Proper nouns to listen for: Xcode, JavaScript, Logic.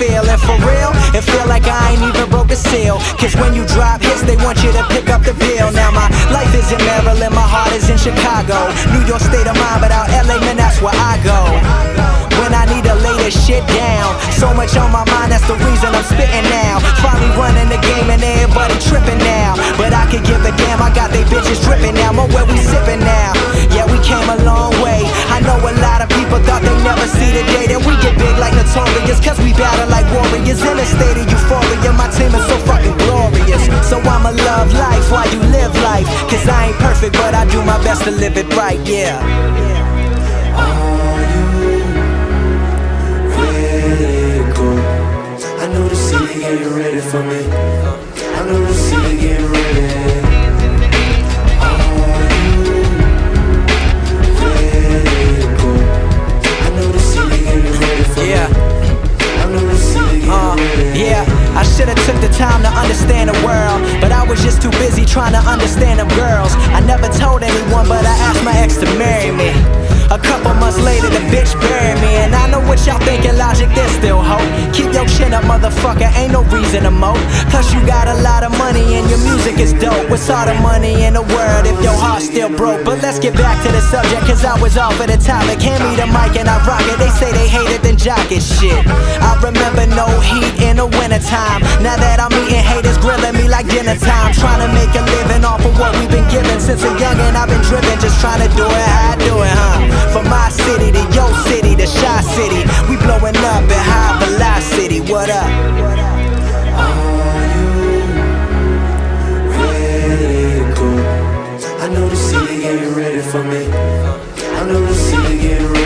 feeling for real. It feel like I ain't even broke a seal, cause when you drop hits, they want you to pick up the bill. Now my life is in Maryland, my heart is in Chicago. New York state of mind, but out LA, man, that's where I go. When I need to lay this shit down, so much on my mind, that's the reason I'm spitting now. Finally running the game and everybody tripping now, but I could give a damn, I got they bitches dripping now. More where we sipping now, yeah, we came a long way. I know a lot of people thought they never see the day that we get big like Notorious, cause we battle like warriors in a state of euphoria. My team is so fucking glorious, so I'ma love life while you live life, cause I ain't perfect, but I do my best to live it right, yeah. Are you ready to go? I know the city getting ready for me, I know the city getting ready. I should've took the time to understand the world, but I was just too busy trying to understand them girls. I never told anyone, but I asked my ex to marry me. A couple months later, the bitch buried me. And I know what y'all thinking, Logic, there's still hope. Keep your chin up, motherfucker, ain't no reason to mope. Plus you got a lot of money and your music is dope. What's all the money in the world if your heart's still broke? But let's get back to the subject, cause I was off of the topic. Hand me the mic and I rock it. They say they hate it, then jock it, shit. I remember no heat in the wintertime. Now that I'm eating, haters grilling me like dinner time. Trying to make a living off of what we've been given. Since a youngin' I've been driven, just trying to do it how I do it, huh? From my city to your city to Shy City, we blowing up at high velocity. What up? Are you ready to go? I know the city getting ready for me, I know the city getting ready.